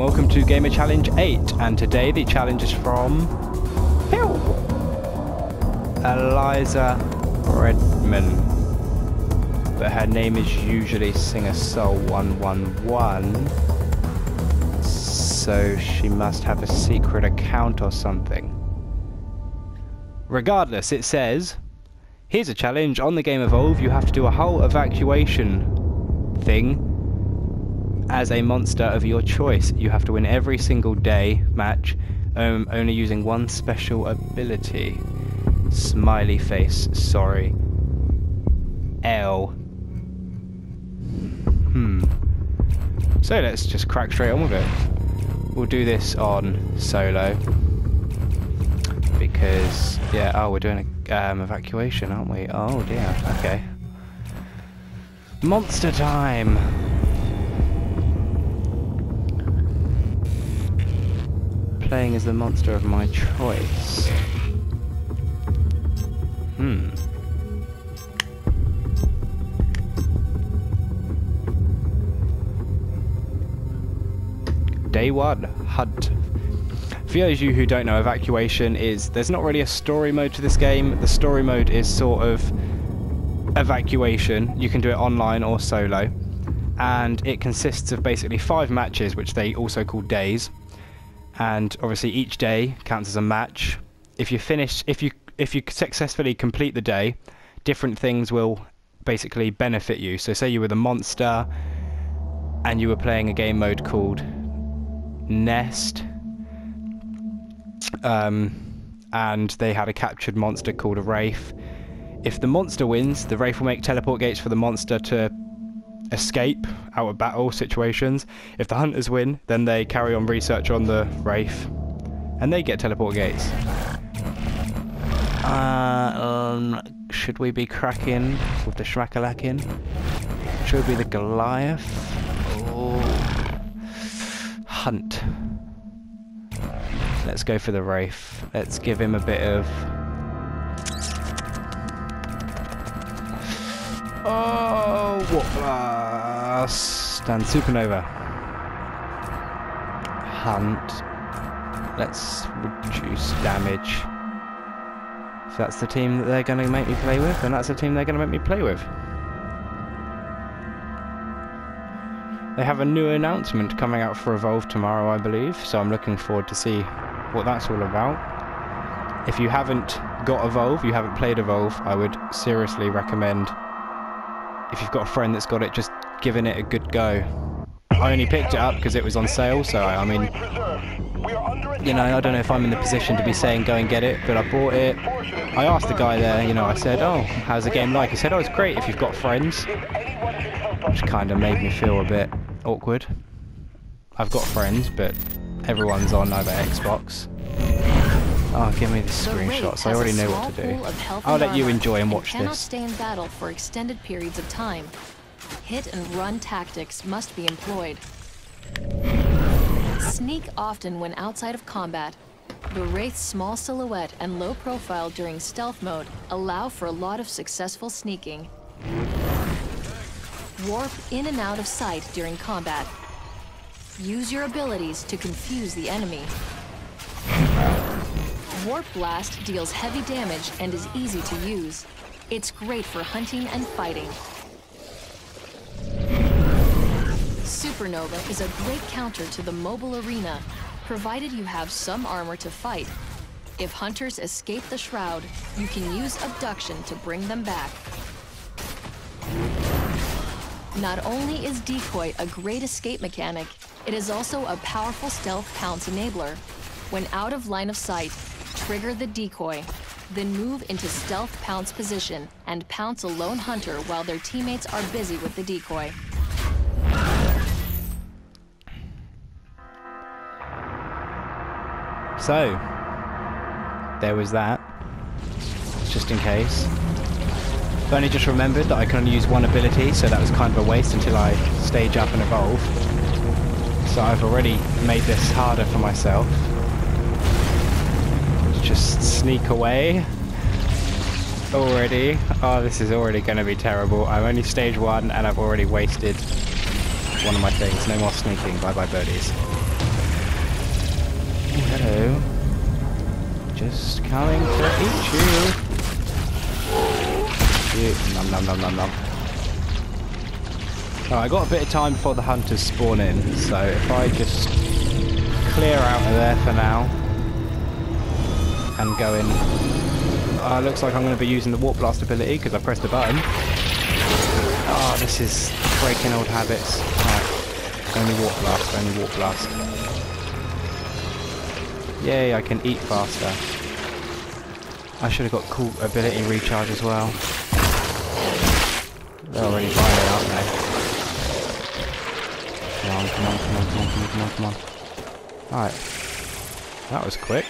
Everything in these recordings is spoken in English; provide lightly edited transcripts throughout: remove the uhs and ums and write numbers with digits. and welcome to Gamer Challenge 8, and today the challenge is from Eliza Redman, but her name is usually Singer Soul 111, so she must have a secret account or something. Regardless, it says, here's a challenge on the game Evolve. You have to do a whole evacuation thing as a monster of your choice. You have to win every single day match, only using one special ability. Smiley face, sorry. L. So let's just crack straight on with it. We'll do this on solo. Because, yeah, oh, we're doing a evacuation, aren't we? Oh dear, okay. Monster time! Playing as the monster of my choice. Day one, hunt. For those of you who don't know, evacuation is... there's not really a story mode to this game. The story mode is sort of evacuation. You can do it online or solo. And it consists of basically 5 matches, which they also call days. And obviously each day counts as a match. If you finish, if you successfully complete the day, different things will basically benefit you. So say you were the monster and you were playing a game mode called Nest, and they had a captured monster called a Wraith. If the monster wins, the Wraith will make teleport gates for the monster to escape out of battle situations. If the hunters win, then they carry on research on the Wraith and they get teleport gates. Should we be cracking with the Shrakalakin? Should we be the Goliath? Or hunt. Let's go for the Wraith. Let's give him a bit of... oh, Warp Blast! And Supernova. Hunt. Let's reduce damage. If that's the team that they're going to make me play with, then that's the team they're going to make me play with. They have a new announcement coming out for Evolve tomorrow, I believe, so I'm looking forward to see what that's all about. If you haven't got Evolve, you haven't played Evolve, I would seriously recommend, if you've got a friend that's got it, just giving it a good go. I only picked it up because it was on sale, so I mean, you know, I don't know if I'm in the position to be saying go and get it, but I bought it. I asked the guy there, you know, I said, oh, how's the game like? He said, oh, it's great if you've got friends, which kind of made me feel a bit awkward. I've got friends, but everyone's on either Xbox. Oh, give me the screenshots. I already know what to do. I'll let you enjoy and watch this. Cannot stay in battle for extended periods of time. Hit and run tactics must be employed. Sneak often when outside of combat. The Wraith's small silhouette and low profile during stealth mode allow for a lot of successful sneaking. Warp in and out of sight during combat. Use your abilities to confuse the enemy. Warp Blast deals heavy damage and is easy to use. It's great for hunting and fighting. Supernova is a great counter to the mobile arena, provided you have some armor to fight. If hunters escape the shroud, you can use Abduction to bring them back. Not only is Decoy a great escape mechanic, it is also a powerful stealth pounce enabler. When out of line of sight, trigger the Decoy, then move into stealth pounce position and pounce a lone hunter while their teammates are busy with the Decoy. So, there was that, just in case. I've only just remembered that I can only use one ability, so that was kind of a waste until I stage up and evolve. So I've already made this harder for myself. Just sneak away. Already. Oh, this is already going to be terrible. I'm only stage 1 and I've already wasted one of my things. No more sneaking. Bye bye birdies. coming to eat you. Shoot. Nom nom nom nom nom. Alright, I got a bit of time before the hunters spawn in, so if I just clear out of there for now and go in. Looks like I'm going to be using the Warp Blast ability because I pressed the button. Oh, this is breaking old habits. Alright, only Warp Blast, only Warp Blast. Yay, I can eat faster. I should have got cool ability recharge as well. They're already by me, aren't they? Come on, come on, come on, come on, come on, come on, come on. Alright. That was quick.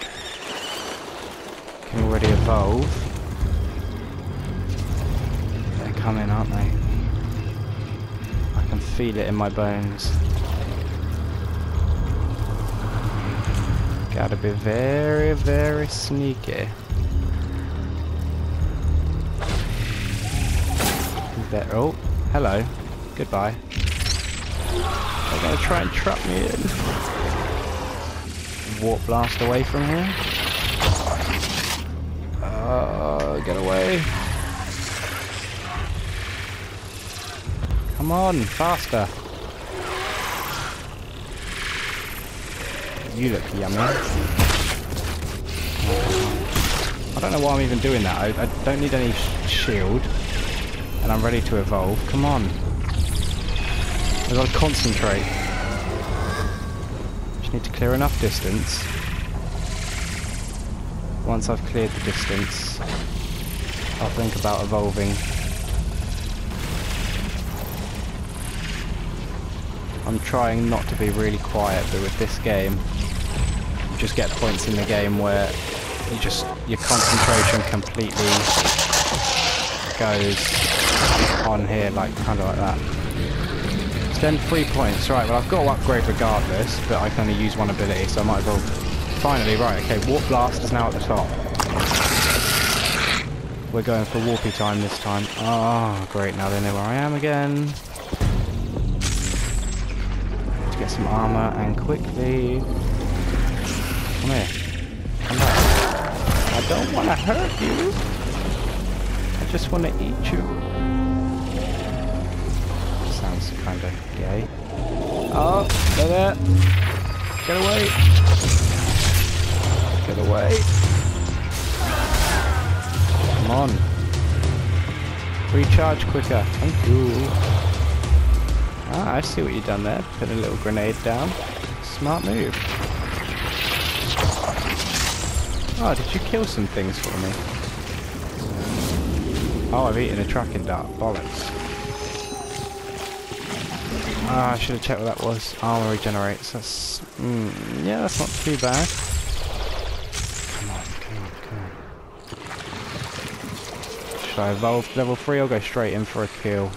Can already evolve. They're coming, aren't they? I can feel it in my bones. Gotta be very, very sneaky. Oh, hello. Goodbye. They're going to try and trap me in. Warp blast away from here. Get away. Come on, faster. You look yummy. I don't know why I'm even doing that. I don't need any shield. And I'm ready to evolve. Come on. I've got to concentrate. Just need to clear enough distance. Once I've cleared the distance, I'll think about evolving. I'm trying not to be really quiet, but with this game, you just get points in the game where you just your concentration completely goes on here, like kind of like that. Then 3 points, right, well I've got to upgrade regardless, but I can only use one ability, so I might as well... Finally, right, okay, Warp Blast is now at the top. We're going for warpy time this time. Oh, great, now they know where I am again. Let's get some armour, and quickly... Come here. Come back. I don't want to hurt you. I just want to eat you. Sounds kind of gay. Oh, go there. Get away. Get away. Come on. Recharge quicker. Thank you. Ah, I see what you've done there. Put a little grenade down. Smart move. Oh, did you kill some things for me? Oh, I've eaten a tracking dart. Bollocks. Ah, I should have checked what that was. Armor regenerates. That's... yeah, that's not too bad. Come on, come on, come on. Should I evolve to level 3 or go straight in for a kill?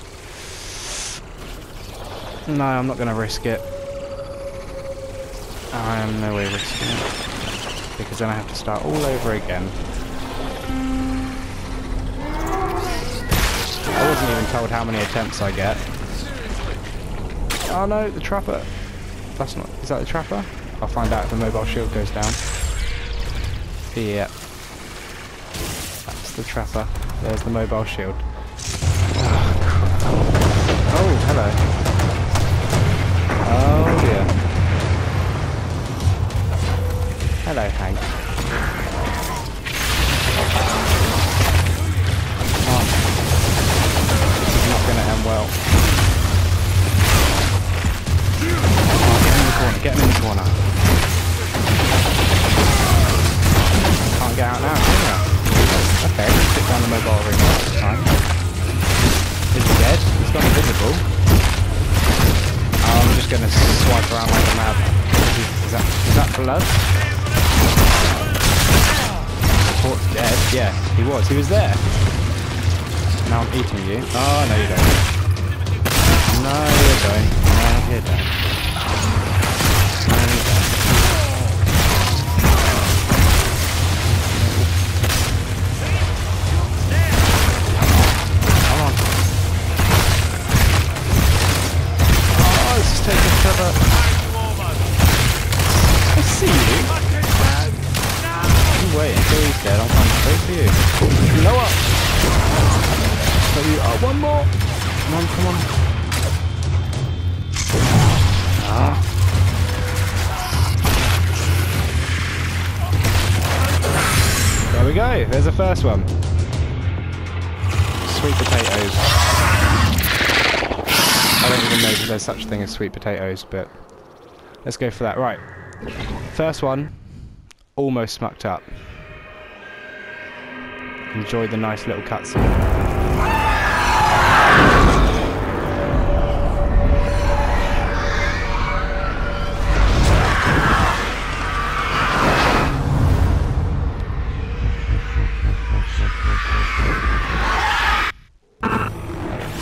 No, I'm not going to risk it. I am no way risking it. Because then I have to start all over again. I wasn't even told how many attempts I get. Oh no, the trapper. That's not... Is that the trapper? I'll find out if the mobile shield goes down. Yeah. That's the trapper. There's the mobile shield. Oh, hello. Oh dear. Hello, Hank. Oh. This is not going to end well. Get him in the corner. Can't get out now, can I? Okay, let's stick down the mobile ring this time. Is he dead? He's gone invisible. Oh, I'm just going to swipe around like a mad. Is that blood? Support's dead. Yeah, he was. He was there. Now I'm eating you. Oh, no, you don't. No, you don't. No, you don't. I see you. You wait until he's dead, I'm coming straight for you. Lower! So you are one more! Come on, come on. Ah. There we go, there's the first one. Sweet potatoes. I don't even know that there's such a thing as sweet potatoes, but let's go for that. Right. First one, almost smucked up. Enjoy the nice little cutscene.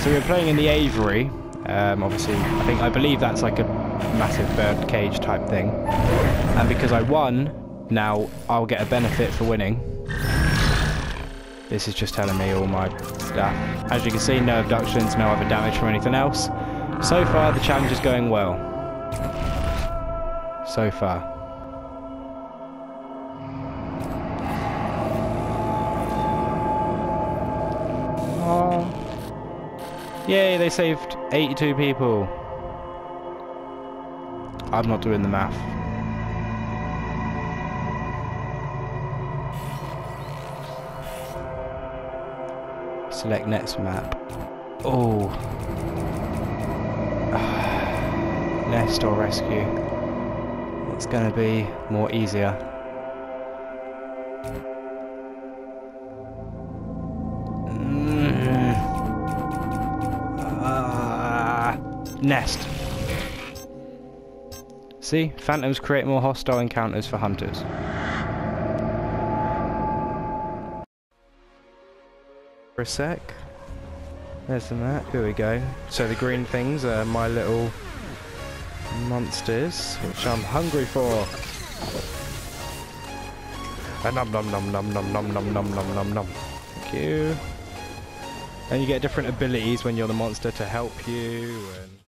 So we're playing in the aviary. Obviously, I believe that's like a massive bird cage type thing. And because I won, now I'll get a benefit for winning. This is just telling me all my stuff. As you can see, no abductions, no other damage from anything else. So far, the challenge is going well. So far. Aww. Yay, they saved 82 people. I'm not doing the math. Select next map. Oh. Nest or rescue. It's gonna be more easier. Nest. See? Phantoms create more hostile encounters for hunters. A sec. There's the map. Here we go. So the green things are my little monsters, which I'm hungry for. And nom nom nom nom nom nom nom nom nom nom nom. Thank you. And you get different abilities when you're the monster to help you. And